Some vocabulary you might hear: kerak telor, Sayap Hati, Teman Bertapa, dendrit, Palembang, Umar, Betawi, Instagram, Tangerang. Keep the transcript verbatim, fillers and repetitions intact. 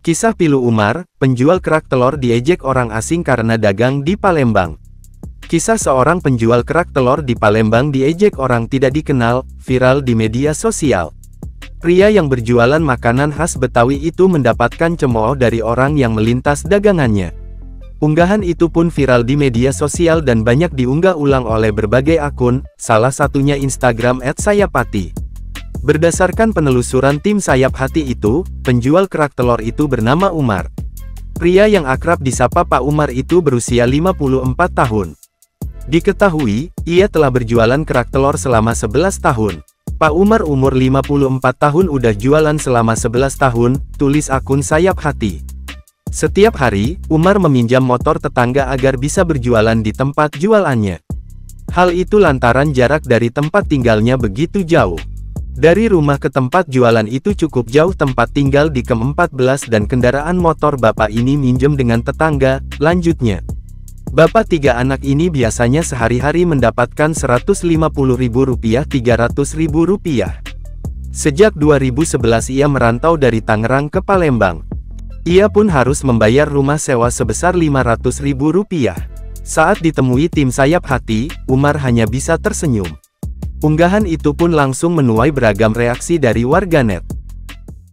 Kisah pilu Umar, penjual kerak telur diejek orang asing karena dagang di Palembang. Kisah seorang penjual kerak telur di Palembang diejek orang tidak dikenal, viral di media sosial. Pria yang berjualan makanan khas Betawi itu mendapatkan cemooh dari orang yang melintas dagangannya. Unggahan itu pun viral di media sosial dan banyak diunggah ulang oleh berbagai akun, salah satunya Instagram et Sayap Hati. Berdasarkan penelusuran tim Sayap Hati itu, penjual kerak telur itu bernama Umar. Pria yang akrab disapa Pak Umar itu berusia lima puluh empat tahun. Diketahui, ia telah berjualan kerak telur selama sebelas tahun. Pak Umar umur lima puluh empat tahun udah jualan selama sebelas tahun, tulis akun Sayap Hati. Setiap hari, Umar meminjam motor tetangga agar bisa berjualan di tempat jualannya. Hal itu lantaran jarak dari tempat tinggalnya begitu jauh. Dari rumah ke tempat jualan itu cukup jauh, tempat tinggal di Kem empat belas dan kendaraan motor bapak ini minjem dengan tetangga, lanjutnya. Bapak tiga anak ini biasanya sehari-hari mendapatkan seratus lima puluh ribu rupiah, tiga ratus ribu rupiah. Sejak dua ribu sebelas ia merantau dari Tangerang ke Palembang. Ia pun harus membayar rumah sewa sebesar lima ratus ribu rupiah. Saat ditemui tim Sayap Hati, Umar hanya bisa tersenyum. Unggahan itu pun langsung menuai beragam reaksi dari warganet.